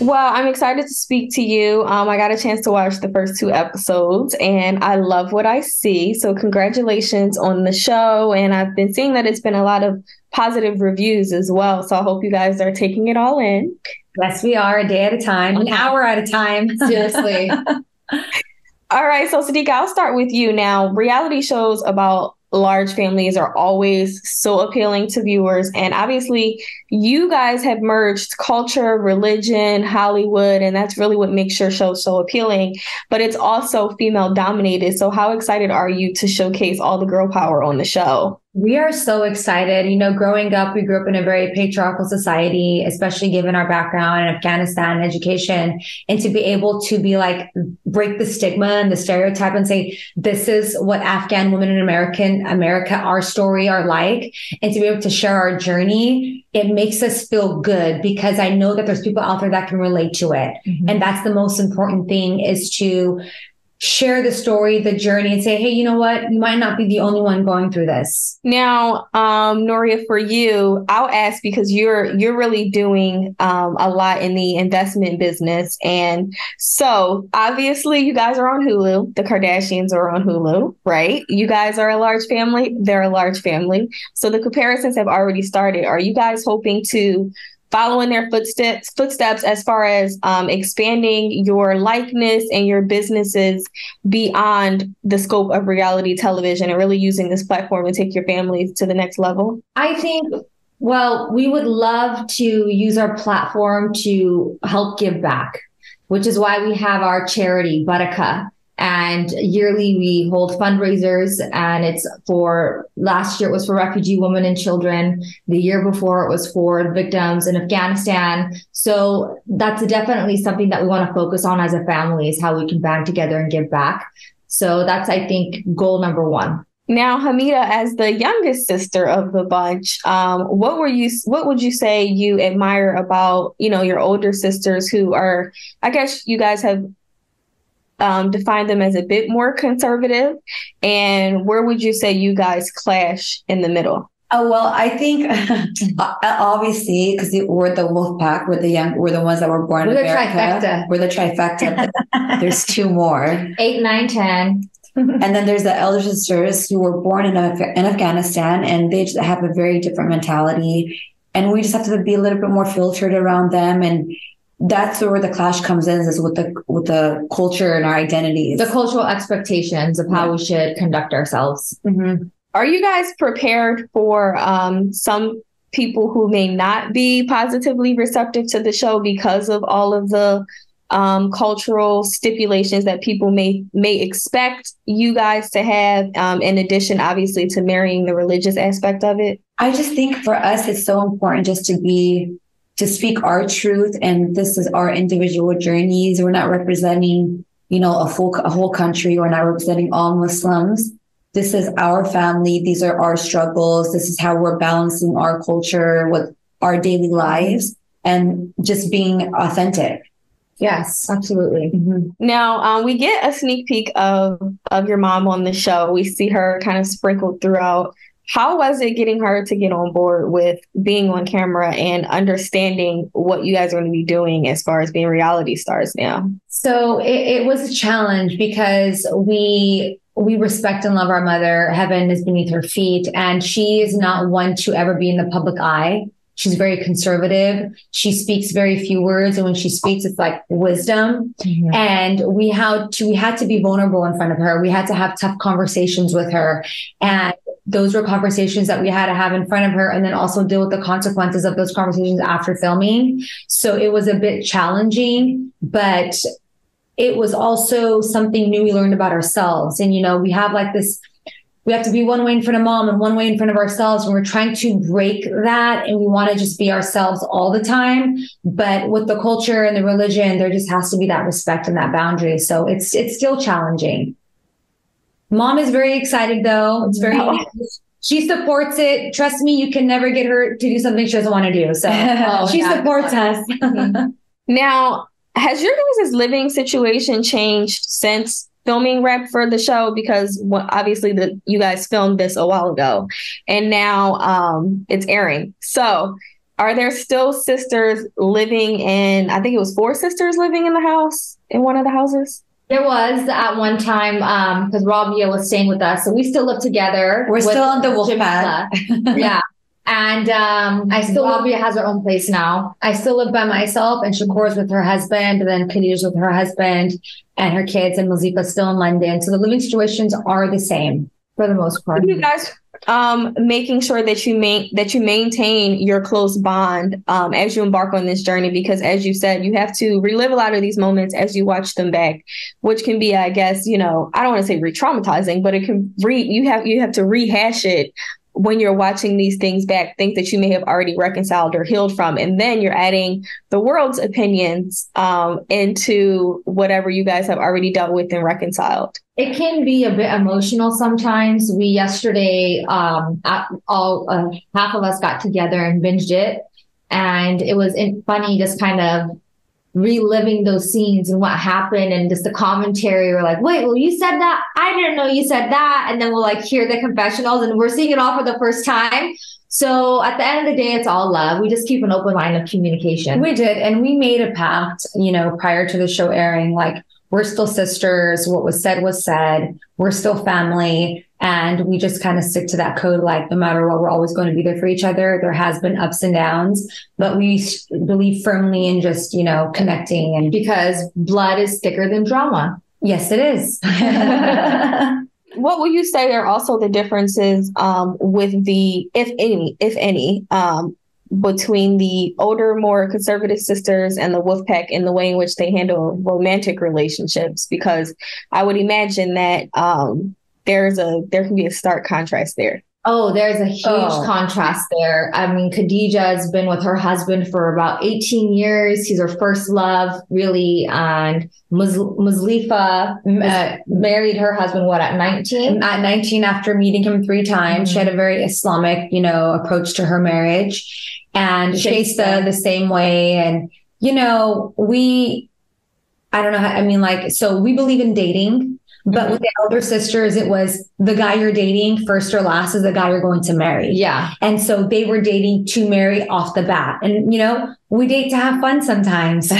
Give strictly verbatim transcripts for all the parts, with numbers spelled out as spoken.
Well, I'm excited to speak to you. Um, I got a chance to watch the first two episodes and I love what I see. So congratulations on the show. And I've been seeing that it's been a lot of positive reviews as well. So I hope you guys are taking it all in. Yes, we are, a day at a time, an hour at a time. Seriously. All right. So Siddiqa, I'll start with you now. Reality shows about large families are always so appealing to viewers. And obviously, you guys have merged culture, religion, Hollywood, and that's really what makes your show so appealing. But it's also female dominated. So how excited are you to showcase all the girl power on the show? We are so excited. You know, growing up, we grew up in a very patriarchal society, especially given our background in Afghanistan, education, and to be able to be like, break the stigma and the stereotype and say, this is what Afghan women in American America, our story are like, and to be able to share our journey. It makes us feel good because I know that there's people out there that can relate to it. Mm-hmm. And that's the most important thing, is to share the story, the journey, and say, hey, you know what? You might not be the only one going through this. Now, um, Nooreya, for you, I'll ask because you're you're really doing um, a lot in the investment business. And so obviously you guys are on Hulu. The Kardashians are on Hulu, right? You guys are a large family. They're a large family. So the comparisons have already started. Are you guys hoping to following their footsteps footsteps as far as um, expanding your likeness and your businesses beyond the scope of reality television and really using this platform to take your families to the next level? I think, well, we would love to use our platform to help give back, which is why we have our charity, Baraka. And yearly we hold fundraisers, and it's for, last year it was for refugee women and children. The year before it was for victims in Afghanistan. So that's definitely something that we want to focus on as a family, is how we can band together and give back. So that's, I think, goal number one. Now, Hamida, as the youngest sister of the bunch, um, what were you? What would you say you admire about, you know, your older sisters who are, I guess you guys have Um, define them as a bit more conservative, and where would you say you guys clash in the middle? Oh, well, I think obviously because we're the wolf pack, we're the young, we're the ones that were born in America. We're the trifecta. There's two more. Eight, nine, ten. And then there's the elder sisters who were born in, Af- in Afghanistan, and they just have a very different mentality, and we just have to be a little bit more filtered around them. And that's where the clash comes in, is with the with the culture and our identities, the cultural expectations of how yeah. we should conduct ourselves. Mm-hmm. Are you guys prepared for um, some people who may not be positively receptive to the show because of all of the um, cultural stipulations that people may may expect you guys to have, um, in addition, obviously, to marrying the religious aspect of it? I just think for us, it's so important just to be to speak our truth, and this is our individual journeys. We're not representing, you know, a full a whole country. We're not representing all Muslims. This is our family. These are our struggles. This is how we're balancing our culture with our daily lives, and just being authentic. Yes, absolutely. Mm-hmm. Now, um, we get a sneak peek of of your mom on the show. We see her kind of sprinkled throughout. How was it getting her to get on board with being on camera and understanding what you guys are going to be doing as far as being reality stars now? So it, it was a challenge because we we respect and love our mother. Heaven is beneath her feet, and she is not one to ever be in the public eye. She's very conservative. She speaks very few words, and when she speaks, it's like wisdom. Mm-hmm. And we had to we had to be vulnerable in front of her. We had to have tough conversations with her, and those were conversations that we had to have in front of her, and then also deal with the consequences of those conversations after filming. So it was a bit challenging, but it was also something new we learned about ourselves. And, you know, we have like this, we have to be one way in front of mom and one way in front of ourselves. And we're trying to break that. And we want to just be ourselves all the time. But with the culture and the religion, there just has to be that respect and that boundary. So it's, it's still challenging. Mom is very excited, though. It's very, oh. She supports it. Trust me, you can never get her to do something she doesn't want to do. So oh, she yeah. supports us. Now, has your guys' living situation changed since filming rep for the show, because obviously the, you guys filmed this a while ago and now um, it's airing. So are there still sisters living in, I think it was four sisters living in the house, in one of the houses? There was at one time, because um, Rabya was staying with us. So we still live together. We're still on the wolf pack. Yeah. And um, I still, Rabya has her own place now. I still live by myself, and Shakur's with her husband, and then Khadija's with her husband and her kids, and Muzlefa's still in London. So the living situations are the same for the most part. You guys um, making sure that you ma- that you maintain your close bond um, as you embark on this journey, because as you said, you have to relive a lot of these moments as you watch them back, which can be, I guess, you know, I don't want to say re-traumatizing, but it can re you have you have to rehash it when you're watching these things back, things that you may have already reconciled or healed from. And then you're adding the world's opinions um, into whatever you guys have already dealt with and reconciled. It can be a bit emotional sometimes. We yesterday, um, all uh, half of us got together and binged it. And it was funny just kind of reliving those scenes and what happened, and just the commentary. We're like, wait, well, you said that? I didn't know you said that. And then we'll like hear the confessionals, and we're seeing it all for the first time. So at the end of the day, it's all love. We just keep an open line of communication. We did. And we made a pact, you know, prior to the show airing, like, we're still sisters. What was said was said. We're still family. And we just kind of stick to that code. Like, no matter what, we're always going to be there for each other. There has been ups and downs, but we sh- believe firmly in just, you know, connecting, and because blood is thicker than drama. Yes, it is. What would you say are also the differences um, with the, if any, if any, um, between the older, more conservative sisters and the wolf pack in the way in which they handle romantic relationships? Because I would imagine that um, there's a there can be a stark contrast there. Oh, there's a huge oh. contrast there. I mean, Khadija has been with her husband for about eighteen years. He's her first love, really. And Muzlefa uh, married her husband, what, at nineteen? At nineteen, after meeting him three times. Mm-hmm. She had a very Islamic, you know, approach to her marriage. And Shaysa the same way. And, you know, we, I don't know how, I mean, like, so we believe in dating, but mm-hmm. with the elder sisters, it was the guy you're dating first or last is the guy you're going to marry. Yeah. And so they were dating to marry off the bat. And, you know, we date to have fun sometimes. So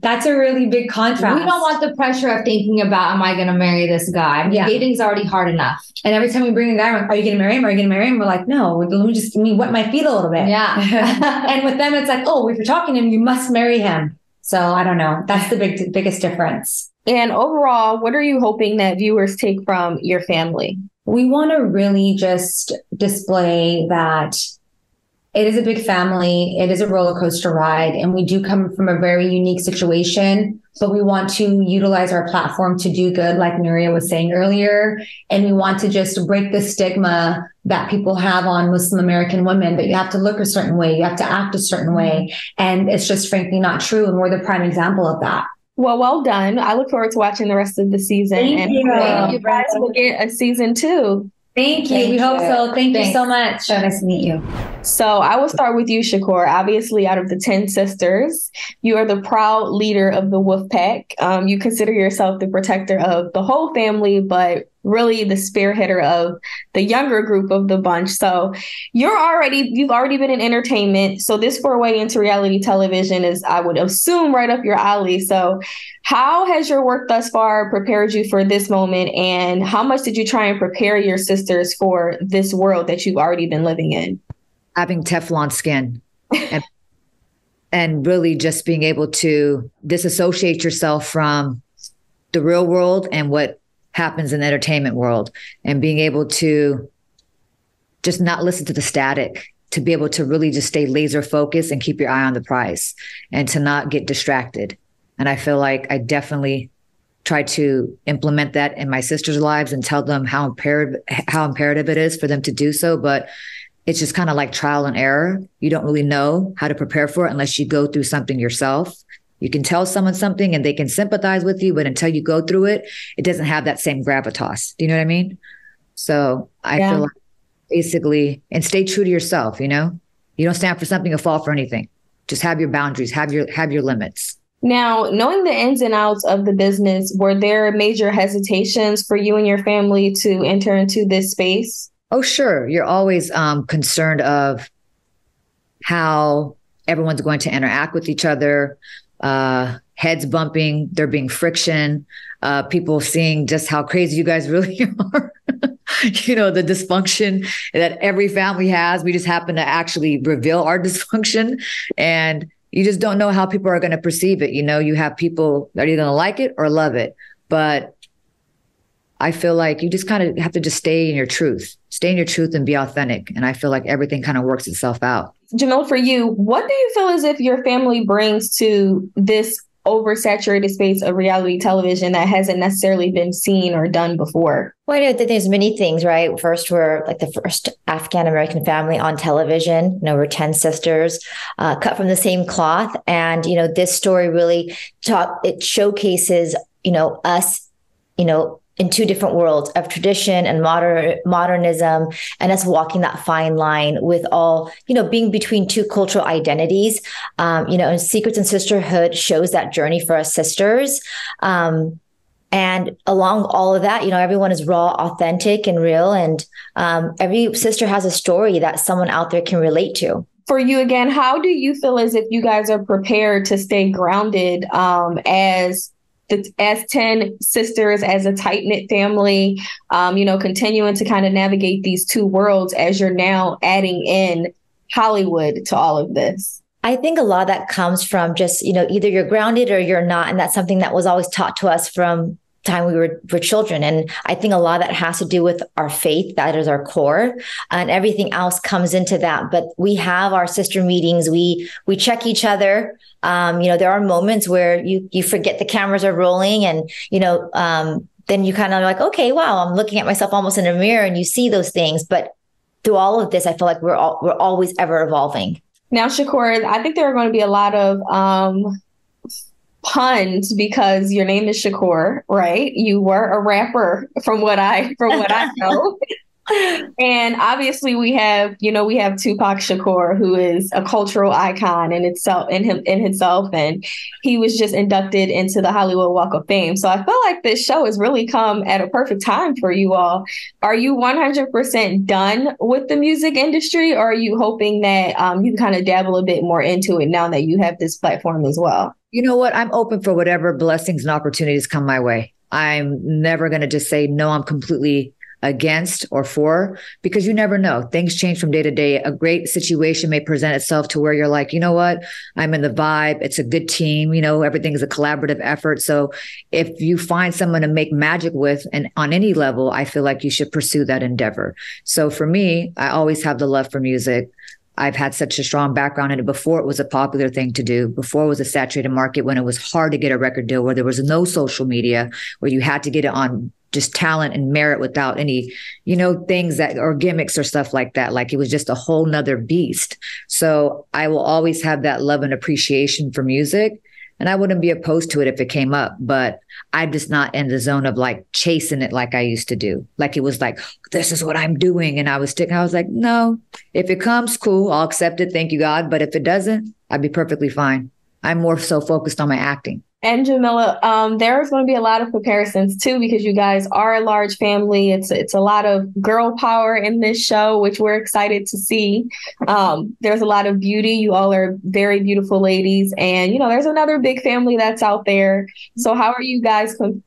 that's a really big contrast. We don't want the pressure of thinking about, am I going to marry this guy? I mean, yeah. Dating's already hard enough. And every time we bring a guy, I'm like, are you going to marry him? Are you going to marry him? We're like, no, let me just let me wet my feet a little bit. Yeah. And with them, it's like, oh, if you're talking to him, you must marry him. So I don't know. That's the big, biggest difference. And overall, what are you hoping that viewers take from your family? We want to really just display that it is a big family. It is a roller coaster ride. And we do come from a very unique situation, but we want to utilize our platform to do good, like Nooreya was saying earlier. And we want to just break the stigma that people have on Muslim American women, that you have to look a certain way, you have to act a certain way. And it's just frankly not true. And we're the prime example of that. Well, well done. I look forward to watching the rest of the season. Thank and you. Thank you guys. We'll get a season two. Thank you. Thank we you. hope so. Thank Thanks. you so much. So nice to meet you. So I will start with you, Shakur. Obviously, out of the ten sisters, you are the proud leader of the wolf pack. Um, you consider yourself the protector of the whole family, but really the spearheader of the younger group of the bunch. So you're already, you've already been in entertainment. So this foray into reality television is, I would assume, right up your alley. So how has your work thus far prepared you for this moment? And how much did you try and prepare your sisters for this world that you've already been living in? Having Teflon skin and, and really just being able to disassociate yourself from the real world and what happens in the entertainment world, and being able to just not listen to the static, to be able to really just stay laser focused and keep your eye on the prize and to not get distracted. And I feel like I definitely try to implement that in my sisters' lives and tell them how imperative, how imperative it is for them to do so. But it's just kind of like trial and error. You don't really know how to prepare for it unless you go through something yourself. You can tell someone something and they can sympathize with you, but until you go through it, it doesn't have that same gravitas. Do you know what I mean? So I yeah. feel like basically, and stay true to yourself, you know? You don't stand for something or fall for anything. Just have your boundaries, have your have your limits. Now, knowing the ins and outs of the business, were there major hesitations for you and your family to enter into this space? Oh, sure. You're always um, concerned of how everyone's going to interact with each other, uh, heads bumping, there being friction, uh, people seeing just how crazy you guys really are. You know, the dysfunction that every family has. We just happen to actually reveal our dysfunction, and you just don't know how people are going to perceive it. You know, you have people that are either going to like it or love it. But I feel like you just kind of have to just stay in your truth, stay in your truth and be authentic. And I feel like everything kind of works itself out. Jamila, for you, what do you feel as if your family brings to this oversaturated space of reality television that hasn't necessarily been seen or done before? Well, I know that there's many things, right? First, we're like the first Afghan American family on television. You know, we're ten sisters, uh, cut from the same cloth, and you know, this story really talk. It showcases, you know, us, you know, in two different worlds of tradition and modern modernism, and us walking that fine line with all, you know, being between two cultural identities, um, you know, and Secrets and Sisterhood shows that journey for us sisters. Um, and along all of that, you know, everyone is raw, authentic, and real. And um, every sister has a story that someone out there can relate to. For you again, how do you feel as if you guys are prepared to stay grounded um, as The, as ten sisters, as a tight-knit family, um, you know, continuing to kind of navigate these two worlds as you're now adding in Hollywood to all of this? I think a lot of that comes from just, you know, either you're grounded or you're not. And that's something that was always taught to us from time we were, were children. And I think a lot of that has to do with our faith. That is our core, and everything else comes into that. But we have our sister meetings. We, we check each other. Um, you know, there are moments where you, you forget the cameras are rolling, and, you know, um, then you kind of like, okay, wow, I'm looking at myself almost in a mirror, and you see those things. But through all of this, I feel like we're all, we're always ever evolving. Now, Shakur, I think there are going to be a lot of, um, puns because your name is Shakur, right? You were a rapper from what I from what I know. And obviously we have, you know, we have Tupac Shakur, who is a cultural icon in itself in him in himself. And he was just inducted into the Hollywood Walk of Fame. So I feel like this show has really come at a perfect time for you all. Are you one hundred percent done with the music industry, or are you hoping that um, you kind of dabble a bit more into it now that you have this platform as well? You know what? I'm open for whatever blessings and opportunities come my way. I'm never going to just say, no, I'm completely against or for, because you never know. Things change from day to day. A great situation may present itself to where you're like, you know what? I'm in the vibe. It's a good team. You know, everything is a collaborative effort. So if you find someone to make magic with, and on any level, I feel like you should pursue that endeavor. So for me, I always have the love for music. I've had such a strong background in it. Before it was a popular thing to do, before it was a saturated market, when it was hard to get a record deal, where there was no social media, where you had to get it on just talent and merit without any, you know, things that or gimmicks or stuff like that. Like, it was just a whole nother beast. So I will always have that love and appreciation for music. And I wouldn't be opposed to it if it came up, but I'm just not in the zone of like chasing it like I used to do. Like, it was like, this is what I'm doing. And I was sticking, I was like, no, if it comes, cool, I'll accept it. Thank you, God. But if it doesn't, I'd be perfectly fine. I'm more so focused on my acting. And Jamila, um, there's going to be a lot of comparisons too, because you guys are a large family. It's it's a lot of girl power in this show, which we're excited to see. Um, there's a lot of beauty. You all are very beautiful ladies. And, you know, there's another big family that's out there. So how are you guys com-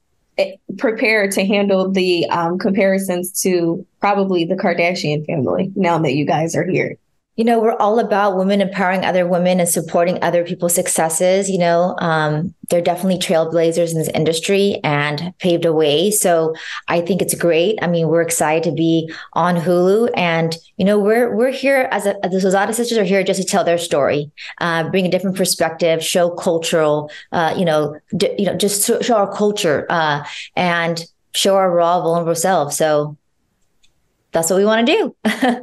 prepared to handle the um, comparisons to probably the Kardashian family now that you guys are here? You know, we're all about women empowering other women and supporting other people's successes. You know, um, they're definitely trailblazers in this industry and paved a way. So I think it's great. I mean, we're excited to be on Hulu, and, you know, we're we're here as a, the Sozahdah sisters are here just to tell their story, uh, bring a different perspective, show cultural, uh, you know, d- you know, just show our culture uh, and show our raw, vulnerable selves. So that's what we want to do.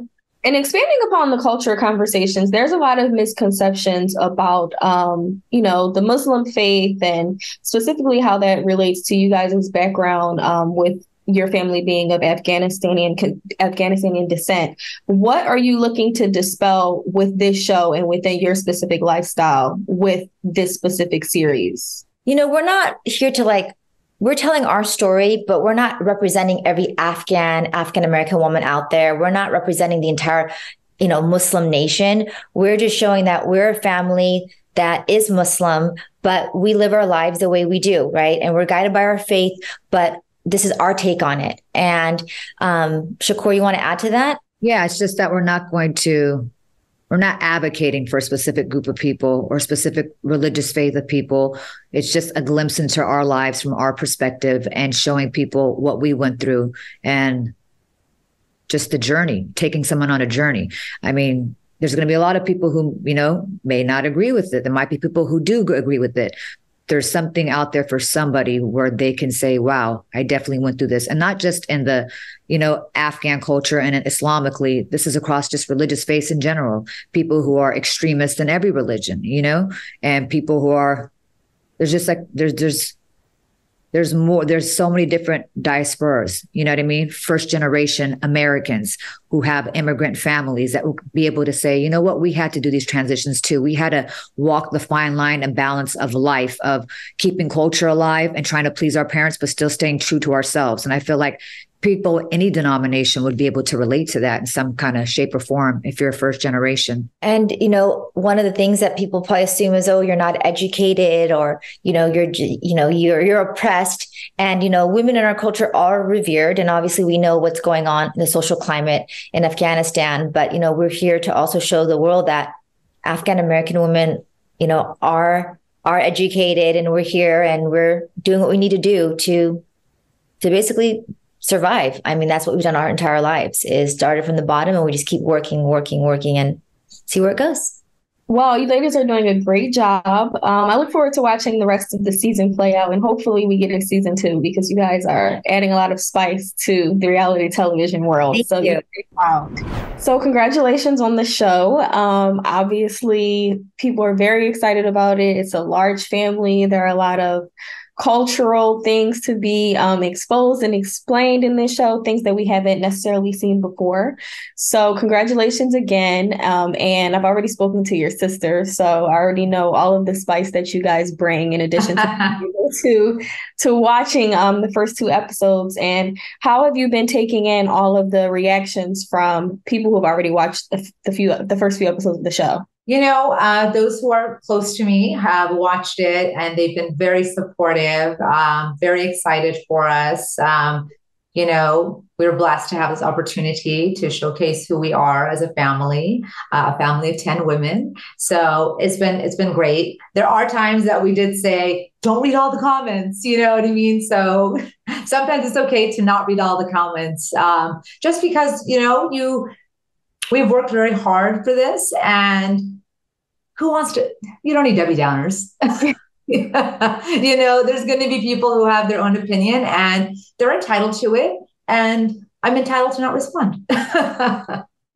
And expanding upon the culture conversations, there's a lot of misconceptions about, um, you know, the Muslim faith, and specifically how that relates to you guys' background um, with your family being of Afghanistani Afghanistani descent. What are you looking to dispel with this show and within your specific lifestyle with this specific series? You know, we're not here to like, we're telling our story, but we're not representing every Afghan, Afghan-American woman out there. We're not representing the entire, you know, Muslim nation. We're just showing that we're a family that is Muslim, but we live our lives the way we do, right? And we're guided by our faith, but this is our take on it. And um, Shakur, you want to add to that? Yeah, it's just that we're not going to, we're not advocating for a specific group of people or specific religious faith of people. It's just a glimpse into our lives from our perspective and showing people what we went through and just the journey, taking someone on a journey. I mean, there's going to be a lot of people who, you know, may not agree with it. There might be people who do agree with it. There's something out there for somebody where they can say, wow, I definitely went through this. And not just in the, you know, Afghan culture and Islamically, this is across just religious faith in general, people who are extremists in every religion, you know, and people who are, there's just like, there's, there's, There's more, there's so many different diasporas, you know what I mean? First generation Americans who have immigrant families that will be able to say, you know what, we had to do these transitions too. We had to walk the fine line and balance of life, of keeping culture alive and trying to please our parents, but still staying true to ourselves. And I feel like people, any denomination would be able to relate to that in some kind of shape or form if you're a first generation. And, you know, one of the things that people probably assume is, oh, you're not educated or, you know, you're, you know, you're, you're oppressed. And, you know, women in our culture are revered. And obviously we know what's going on in the social climate in Afghanistan. But, you know, we're here to also show the world that Afghan-American women, you know, are, are educated, and we're here and we're doing what we need to do to, to basically survive. I mean, that's what we've done our entire lives, is started from the bottom, and we just keep working, working, working and see where it goes. Well, you ladies are doing a great job. Um, I look forward to watching the rest of the season play out, and hopefully we get a season two, because you guys are adding a lot of spice to the reality television world. Thank so you. So congratulations on the show. Um, obviously, people are very excited about it. It's a large family. There are a lot of cultural things to be um, exposed and explained in this show, things that we haven't necessarily seen before. So congratulations again. Um, and I've already spoken to your sister, so I already know all of the spice that you guys bring in addition to to, to watching um, the first two episodes. And how have you been taking in all of the reactions from people who have already watched the, the few, the first few episodes of the show? You know, uh, those who are close to me have watched it, and they've been very supportive, um, very excited for us. Um, you know, we're blessed to have this opportunity to showcase who we are as a family, uh, a family of ten women. So it's been it's been great. There are times that we did say, don't read all the comments, you know what I mean? So sometimes it's okay to not read all the comments, um, just because, you know, you we've worked very hard for this, and who wants to, you don't need Debbie Downers. You know, there's going to be people who have their own opinion, and they're entitled to it. And I'm entitled to not respond.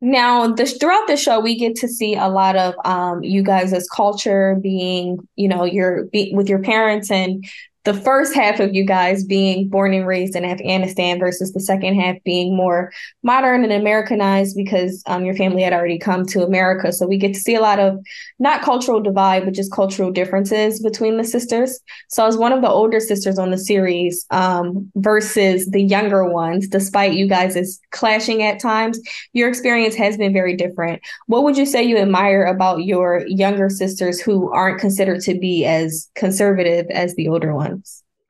Now, this, throughout the show, we get to see a lot of um, you guys as culture being, you know, your be, with your parents, and the first half of you guys being born and raised in Afghanistan versus the second half being more modern and Americanized, because um, your family had already come to America. So we get to see a lot of not cultural divide, but just cultural differences between the sisters. So I was one of the older sisters on the series um, versus the younger ones. Despite you guys is clashing at times, your experience has been very different. What would you say you admire about your younger sisters who aren't considered to be as conservative as the older ones?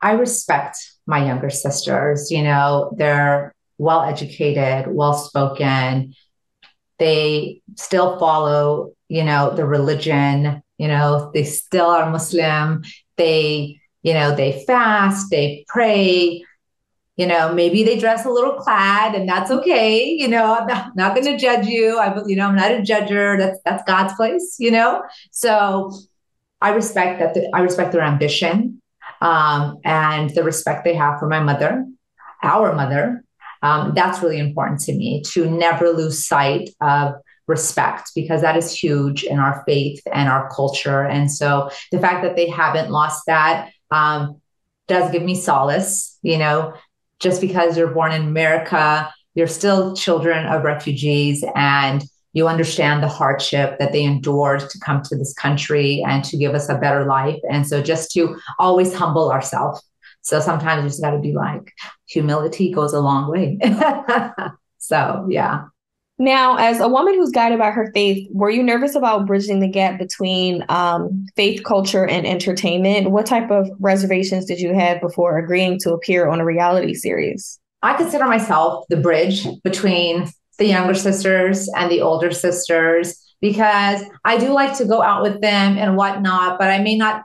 I respect my younger sisters. You know, they're well-educated, well-spoken. They still follow, you know, the religion, you know, they still are Muslim. They, you know, they fast, they pray, you know, maybe they dress a little clad, and that's okay. You know, I'm not, not going to judge you. I, you know, I'm not a judger. That's, that's God's place, you know? So I respect that. The, I respect their ambition. Um, and the respect they have for my mother, our mother, um, that's really important to me, to never lose sight of respect, because that is huge in our faith and our culture. And so the fact that they haven't lost that um, does give me solace, you know, just because you're born in America, you're still children of refugees, and you understand the hardship that they endured to come to this country and to give us a better life. And so just to always humble ourselves. So sometimes we just got to be like, humility goes a long way. So, yeah. Now, as a woman who's guided by her faith, were you nervous about bridging the gap between um, faith, culture, and entertainment? What type of reservations did you have before agreeing to appear on a reality series? I consider myself the bridge between the younger sisters and the older sisters, because I do like to go out with them and whatnot, but I may not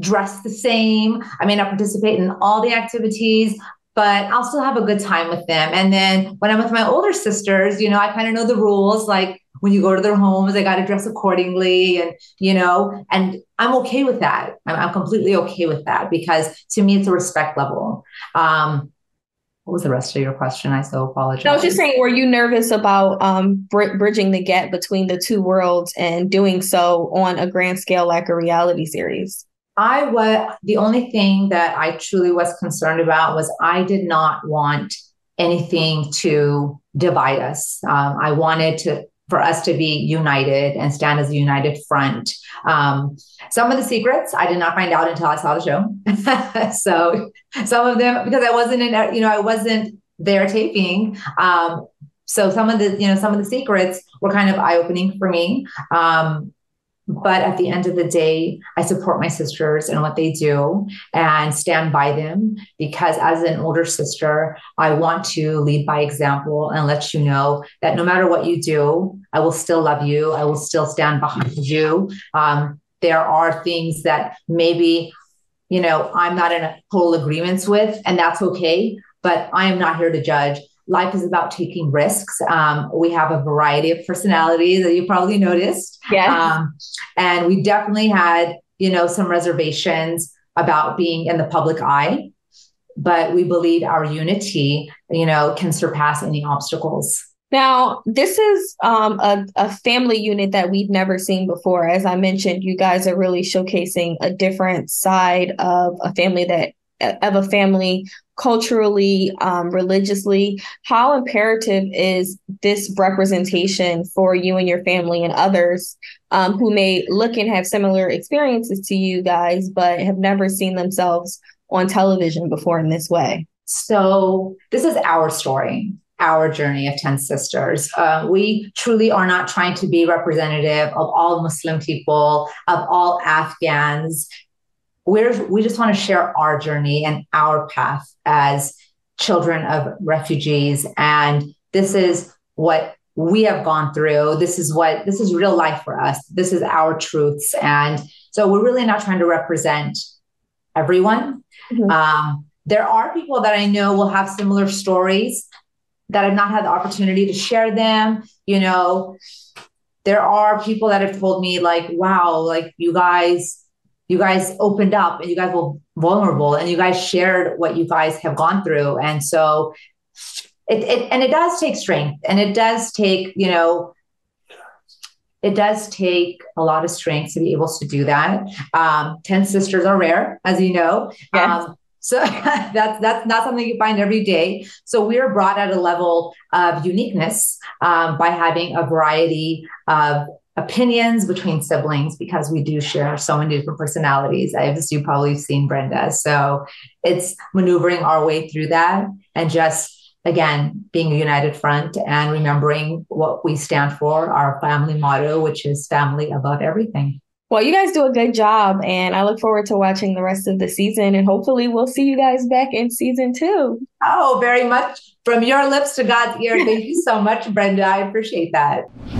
dress the same. I may not participate in all the activities, but I'll still have a good time with them. And then when I'm with my older sisters, you know, I kind of know the rules. Like when you go to their homes, I got to dress accordingly. And, you know, and I'm okay with that. I'm, I'm completely okay with that, because to me, it's a respect level. Um, What was the rest of your question? I so apologize. No, I was just saying, were you nervous about um, br- bridging the gap between the two worlds and doing so on a grand scale like a reality series? I was, the only thing that I truly was concerned about was I did not want anything to divide us. Um, I wanted to for us to be united and stand as a united front. Um, some of the secrets I did not find out until I saw the show. So some of them, because I wasn't in, you know, I wasn't there taping. Um, so some of the, you know, some of the secrets were kind of eye-opening for me. Um, but at the end of the day, I support my sisters and what they do and stand by them, because as an older sister, I want to lead by example and let you know that no matter what you do, I will still love you. I will still stand behind you. Um, there are things that maybe, you know, I'm not in a whole agreement with, and that's okay, but I am not here to judge. Life is about taking risks. Um, we have a variety of personalities that you probably noticed. Yes. Um, and we definitely had, you know, some reservations about being in the public eye, but we believe our unity, you know, can surpass any obstacles. Now, this is um, a, a family unit that we've never seen before. As I mentioned, you guys are really showcasing a different side of a family that of a family culturally, um, religiously. How imperative is this representation for you and your family and others um, who may look and have similar experiences to you guys, but have never seen themselves on television before in this way? So this is our story, our journey of ten sisters. Uh, we truly are not trying to be representative of all Muslim people, of all Afghans. We're, we just want to share our journey and our path as children of refugees. And this is what we have gone through. This is what, this is real life for us. This is our truths. And so we're really not trying to represent everyone. Mm-hmm. Um, there are people that I know will have similar stories that I've not had the opportunity to share them. You know, there are people that have told me like, wow, like you guys, You guys opened up and you guys were vulnerable and you guys shared what you guys have gone through. And so it, it and it does take strength, and it does take, you know, it does take a lot of strength to be able to do that. Um, ten sisters are rare, as you know. Yes. Um, so that's, that's not something you find every day. So we're brought at a level of uniqueness um, by having a variety of opinions between siblings, because we do share so many different personalities. I guess you've probably seen Brenda. So it's maneuvering our way through that and just, again, being a united front and remembering what we stand for, our family motto, which is family above everything. Well, you guys do a good job, and I look forward to watching the rest of the season, and hopefully we'll see you guys back in season two. Oh, very much. From your lips to God's ear. Thank you so much, Brenda. I appreciate that.